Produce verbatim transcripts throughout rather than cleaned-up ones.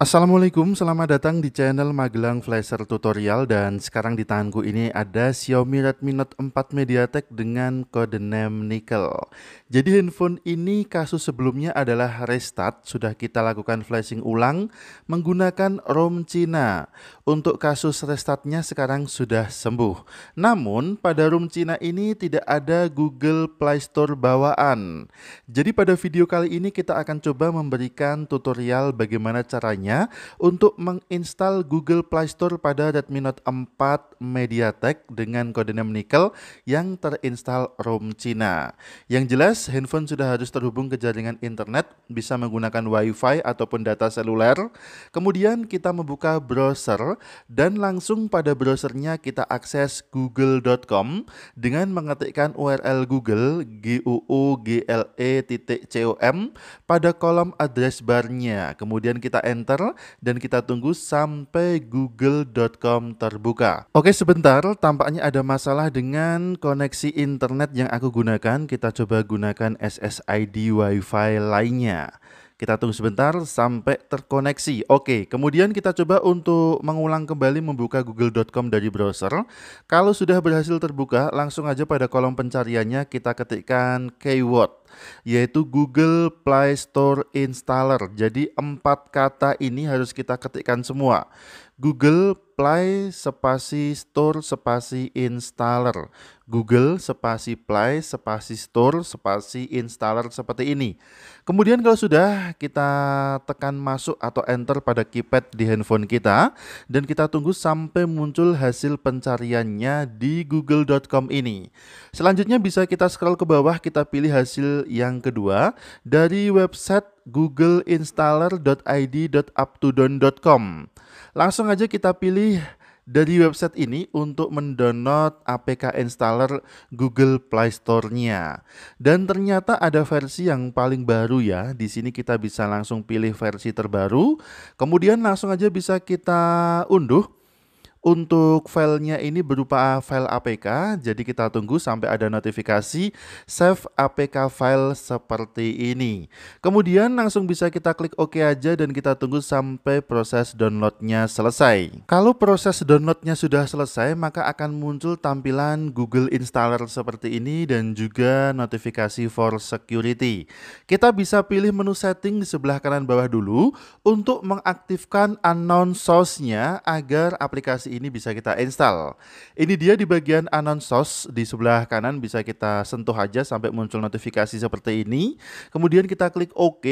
Assalamualaikum, selamat datang di channel Magelang Flasher Tutorial. Dan sekarang di tanganku ini ada Xiaomi Redmi Note empat MediaTek dengan codename Nickel. Jadi handphone ini kasus sebelumnya adalah restart, sudah kita lakukan flashing ulang menggunakan ROM Cina. Untuk kasus restartnya sekarang sudah sembuh. Namun pada ROM Cina ini tidak ada Google Play Store bawaan. Jadi pada video kali ini kita akan coba memberikan tutorial bagaimana caranya untuk menginstal Google Play Store pada Redmi Note empat MediaTek dengan codename Nickel yang terinstal ROM Cina. Yang jelas handphone sudah harus terhubung ke jaringan internet, bisa menggunakan wifi ataupun data seluler. Kemudian kita membuka browser dan langsung pada browsernya kita akses google dot com dengan mengetikkan U R L Google google.com pada kolom address barnya. Kemudian kita enter dan kita tunggu sampai google dot com terbuka. Oke, sebentar, tampaknya ada masalah dengan koneksi internet yang aku gunakan. Kita coba gunakan S S I D wifi lainnya. Kita tunggu sebentar sampai terkoneksi. Oke, kemudian kita coba untuk mengulang kembali membuka google dot com dari browser. Kalau sudah berhasil terbuka, langsung aja pada kolom pencariannya kita ketikkan keyword, yaitu Google Play Store Installer. Jadi empat kata ini harus kita ketikkan semua. Google Play spasi Store spasi Installer. Google spasi Play spasi Store spasi Installer seperti ini. Kemudian kalau sudah, kita tekan masuk atau enter pada keypad di handphone kita dan kita tunggu sampai muncul hasil pencariannya di google dot com ini. Selanjutnya bisa kita scroll ke bawah, kita pilih hasil yang kedua dari website google installer dot i d dot uptodown dot com. Langsung aja kita pilih dari website ini untuk mendownload A P K installer Google Play Store-nya. Dan ternyata ada versi yang paling baru ya. Di sini kita bisa langsung pilih versi terbaru. Kemudian langsung aja bisa kita unduh. Untuk filenya ini berupa file A P K, jadi kita tunggu sampai ada notifikasi save A P K file seperti ini. Kemudian langsung bisa kita klik OK aja dan kita tunggu sampai proses downloadnya selesai. Kalau proses downloadnya sudah selesai, maka akan muncul tampilan Google Installer seperti ini dan juga notifikasi for security. Kita bisa pilih menu setting di sebelah kanan bawah dulu untuk mengaktifkan unknown source-nya agar aplikasi ini bisa kita install. Ini dia di bagian unknown source di sebelah kanan, bisa kita sentuh aja sampai muncul notifikasi seperti ini. Kemudian kita klik OK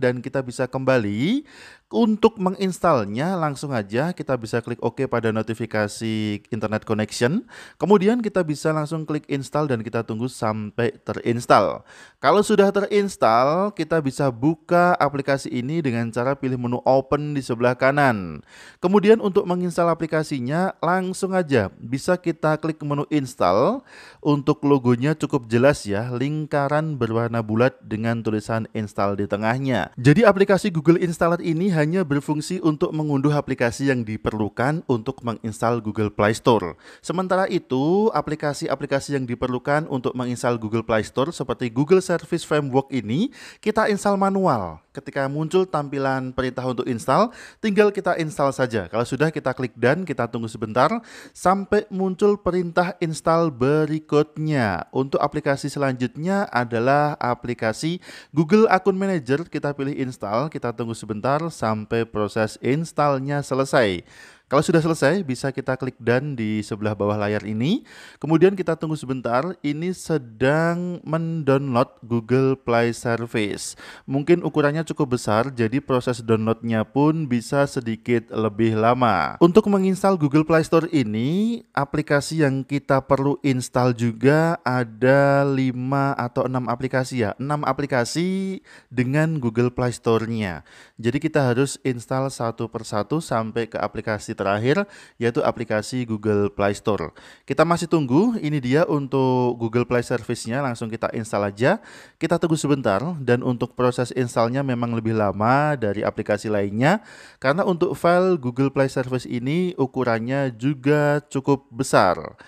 dan kita bisa kembali. Untuk menginstalnya langsung aja kita bisa klik OK pada notifikasi internet connection. Kemudian kita bisa langsung klik install dan kita tunggu sampai terinstall. Kalau sudah terinstall, kita bisa buka aplikasi ini dengan cara pilih menu open di sebelah kanan. Kemudian untuk menginstal aplikasinya langsung aja bisa kita klik menu install. Untuk logonya cukup jelas ya, lingkaran berwarna bulat dengan tulisan install di tengahnya. Jadi aplikasi Google Installer ini hanya berfungsi untuk mengunduh aplikasi yang diperlukan untuk menginstal Google Play Store. Sementara itu, aplikasi-aplikasi yang diperlukan untuk menginstal Google Play Store seperti Google Service Framework ini kita install manual. Ketika muncul tampilan perintah untuk install, tinggal kita install saja. Kalau sudah, kita klik done, kita tunggu sebentar sampai muncul perintah install berikutnya. Untuk aplikasi selanjutnya adalah aplikasi Google Akun Manager. Kita pilih install, kita tunggu sebentar sampai proses installnya selesai. Kalau sudah selesai, bisa kita klik done di sebelah bawah layar ini. Kemudian kita tunggu sebentar, ini sedang mendownload Google Play Service. Mungkin ukurannya cukup besar, jadi proses downloadnya pun bisa sedikit lebih lama. Untuk menginstal Google Play Store ini, aplikasi yang kita perlu install juga ada lima atau enam aplikasi ya. enam aplikasi dengan Google Play Store-nya. Jadi kita harus install satu persatu sampai ke aplikasi terakhir, yaitu aplikasi Google Play Store. Kita masih tunggu, ini dia untuk Google Play Service-nya, langsung kita install aja. Kita tunggu sebentar, dan untuk proses installnya memang lebih lama dari aplikasi lainnya, karena untuk file Google Play Service ini ukurannya juga cukup besar.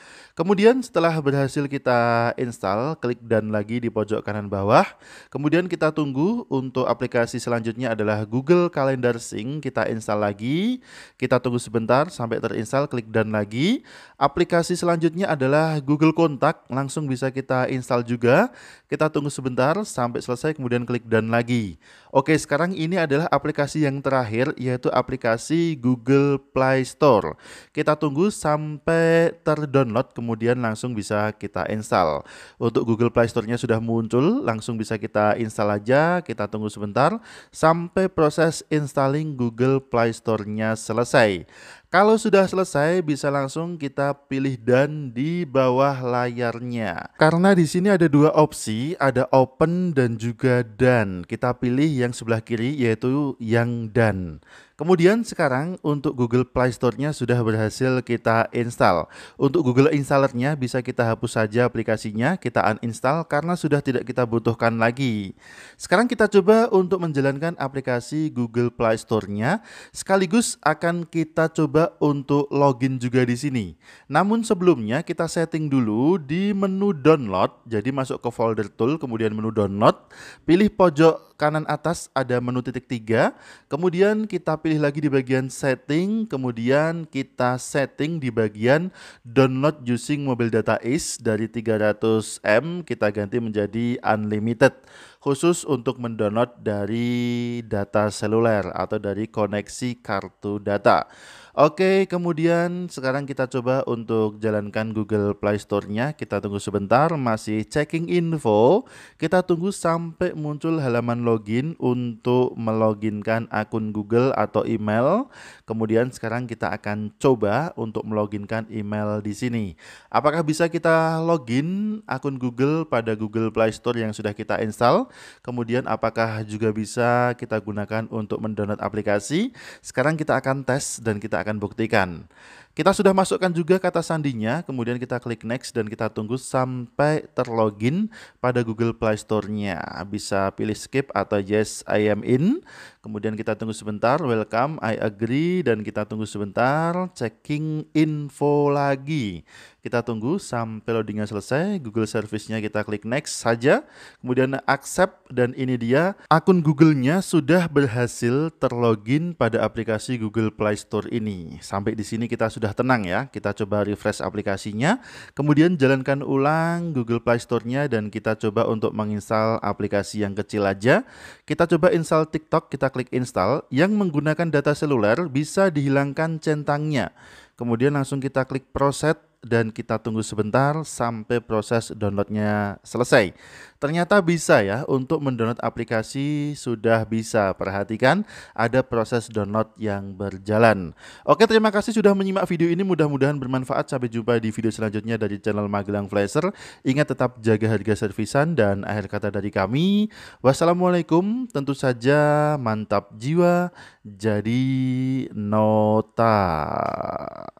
Kemudian setelah berhasil kita install, klik dan lagi di pojok kanan bawah. Kemudian kita tunggu untuk aplikasi selanjutnya adalah Google Calendar Sync. Kita install lagi, kita tunggu sebentar sampai terinstall, klik dan lagi. Aplikasi selanjutnya adalah Google Kontak, langsung bisa kita install juga. Kita tunggu sebentar sampai selesai, kemudian klik dan lagi. Oke, sekarang ini adalah aplikasi yang terakhir, yaitu aplikasi Google Play Store. Kita tunggu sampai terdownload, kemudian Kemudian langsung bisa kita install. Untuk Google Play Store-nya sudah muncul, langsung bisa kita install aja. Kita tunggu sebentar sampai proses installing Google Play Store-nya selesai. Kalau sudah selesai, bisa langsung kita pilih dan di bawah layarnya. Karena di sini ada dua opsi, ada open dan juga done. Kita pilih yang sebelah kiri, yaitu yang done. Kemudian sekarang untuk Google Play Store-nya sudah berhasil kita install. Untuk Google Installer-nya bisa kita hapus saja aplikasinya, kita uninstall karena sudah tidak kita butuhkan lagi. Sekarang kita coba untuk menjalankan aplikasi Google Play Store-nya, sekaligus akan kita coba untuk login juga di sini. Namun sebelumnya kita setting dulu di menu download, jadi masuk ke folder tool, kemudian menu download, pilih pojok kanan atas ada menu titik tiga, kemudian kita pilih lagi di bagian setting, kemudian kita setting di bagian download using mobile data is dari tiga ratus M kita ganti menjadi unlimited, khusus untuk mendownload dari data seluler atau dari koneksi kartu data. Oke, kemudian sekarang kita coba untuk jalankan Google Play Store-nya. Kita tunggu sebentar, masih checking info. Kita tunggu sampai muncul halaman login untuk meloginkan akun Google atau email. Kemudian sekarang kita akan coba untuk meloginkan email di sini. Apakah bisa kita login akun Google pada Google Play Store yang sudah kita install? Kemudian apakah juga bisa kita gunakan untuk mendownload aplikasi? Sekarang kita akan tes dan kita akan buktikan. Kita sudah masukkan juga kata sandinya, kemudian kita klik next dan kita tunggu sampai terlogin pada Google Play Store-nya. Bisa pilih skip atau yes I am in. Kemudian kita tunggu sebentar, welcome, I agree, dan kita tunggu sebentar, checking info lagi. Kita tunggu sampai loadingnya selesai, Google Service-nya kita klik next saja, kemudian accept, dan ini dia, akun Google-nya sudah berhasil terlogin pada aplikasi Google Play Store ini. Sampai di sini kita sudah Sudah tenang ya, kita coba refresh aplikasinya, kemudian jalankan ulang Google Play Store-nya dan kita coba untuk menginstal aplikasi yang kecil aja. Kita coba install TikTok, kita klik install, yang menggunakan data seluler bisa dihilangkan centangnya. Kemudian langsung kita klik proses dan kita tunggu sebentar sampai proses downloadnya selesai. Ternyata bisa ya, untuk mendownload aplikasi sudah bisa. Perhatikan ada proses download yang berjalan. Oke, terima kasih sudah menyimak video ini, mudah-mudahan bermanfaat. Sampai jumpa di video selanjutnya dari channel Magelang Flasher. Ingat tetap jaga harga servisan, dan akhir kata dari kami, wassalamualaikum, tentu saja mantap jiwa, jadi nota.